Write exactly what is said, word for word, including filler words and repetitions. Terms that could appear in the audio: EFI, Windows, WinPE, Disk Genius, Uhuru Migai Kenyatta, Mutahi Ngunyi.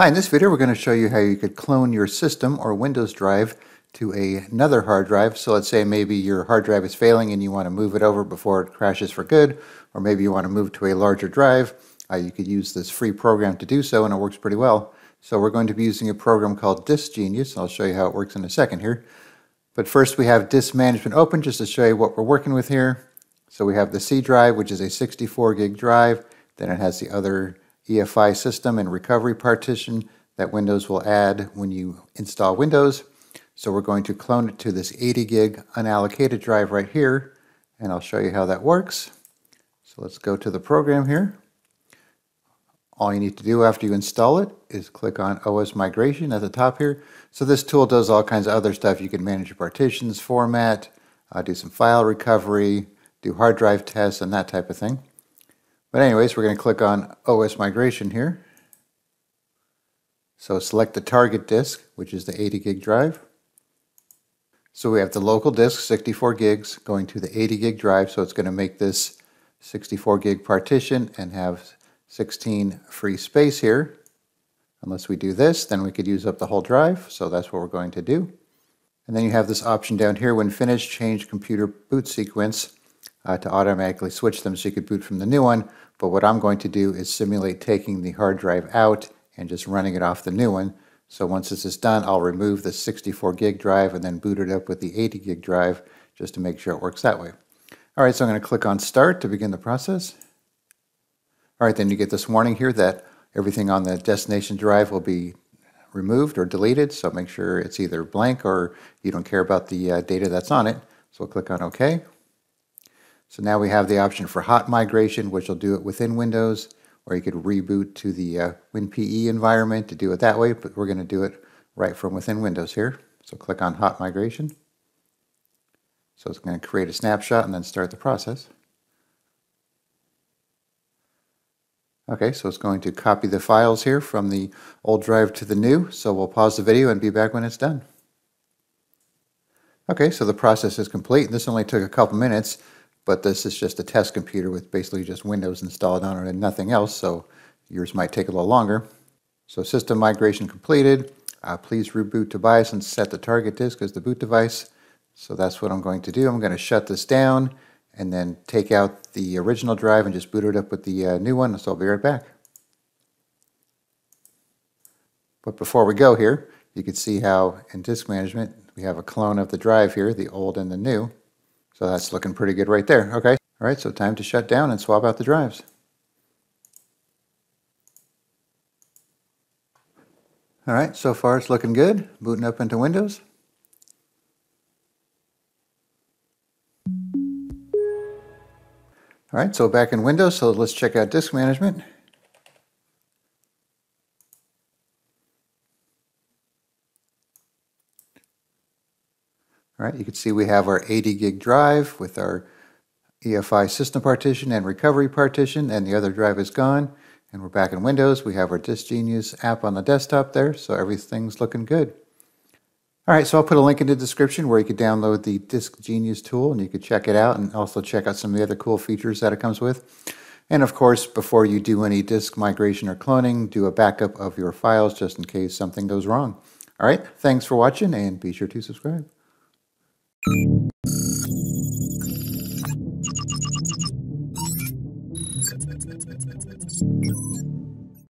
Hi, in this video we're going to show you how you could clone your system or Windows drive to a, another hard drive. So let's say maybe your hard drive is failing and you want to move it over before it crashes for good, or maybe you want to move to a larger drive. Uh, you could use this free program to do so, and it works pretty well. So we're going to be using a program called Disk Genius. I'll show you how it works in a second here. But first we have disk management open just to show you what we're working with here. So we have the C drive, which is a sixty-four gig drive. Then it has the other E F I system and recovery partition that Windows will add when you install Windows. So we're going to clone it to this eighty gig unallocated drive right here, and I'll show you how that works. So let's go to the program here. All you need to do after you install it is click on O S Migration at the top here. So this tool does all kinds of other stuff. You can manage your partitions, format, uh, do some file recovery, do hard drive tests, and that type of thing. But anyways, we're going to click on O S Migration here. So select the target disk, which is the eighty gig drive. So we have the local disk, sixty-four gigs, going to the eighty gig drive. So it's going to make this sixty-four gig partition and have sixteen free space here. Unless we do this, then we could use up the whole drive. So that's what we're going to do. And then you have this option down here, when finished, change computer boot sequence. Uh, to automatically switch them so you could boot from the new one. But what I'm going to do is simulate taking the hard drive out and just running it off the new one. So once this is done, I'll remove the sixty-four gig drive and then boot it up with the eighty gig drive just to make sure it works that way. All right, so I'm going to click on Start to begin the process. All right, then you get this warning here that everything on the destination drive will be removed or deleted. So make sure it's either blank or you don't care about the uh, data that's on it. So we'll click on OK. So now we have the option for hot migration, which will do it within Windows, or you could reboot to the uh, WinPE environment to do it that way, but we're going to do it right from within Windows here. So click on hot migration. So it's going to create a snapshot and then start the process. Okay, so it's going to copy the files here from the old drive to the new. So we'll pause the video and be back when it's done. Okay, so the process is complete. This only took a couple minutes. But this is just a test computer with basically just Windows installed on it and nothing else, so yours might take a little longer. So system migration completed. Uh, please reboot to BIOS and set the target disk as the boot device. So that's what I'm going to do. I'm going to shut this down and then take out the original drive and just boot it up with the uh, new one, so I'll be right back. But before we go here, you can see how in disk management we have a clone of the drive here, the old and the new. So that's looking pretty good right there. Okay. All right, so time to shut down and swap out the drives. All right, so far it's looking good. Booting up into Windows. All right, so back in Windows, so let's check out disk management. All right, you can see we have our eighty gig drive with our E F I system partition and recovery partition, and the other drive is gone. And we're back in Windows. We have our Disk Genius app on the desktop there, so everything's looking good. All right, so I'll put a link in the description where you could download the Disk Genius tool and you could check it out, and also check out some of the other cool features that it comes with. And of course, before you do any disk migration or cloning, do a backup of your files just in case something goes wrong. All right, thanks for watching, and be sure to subscribe.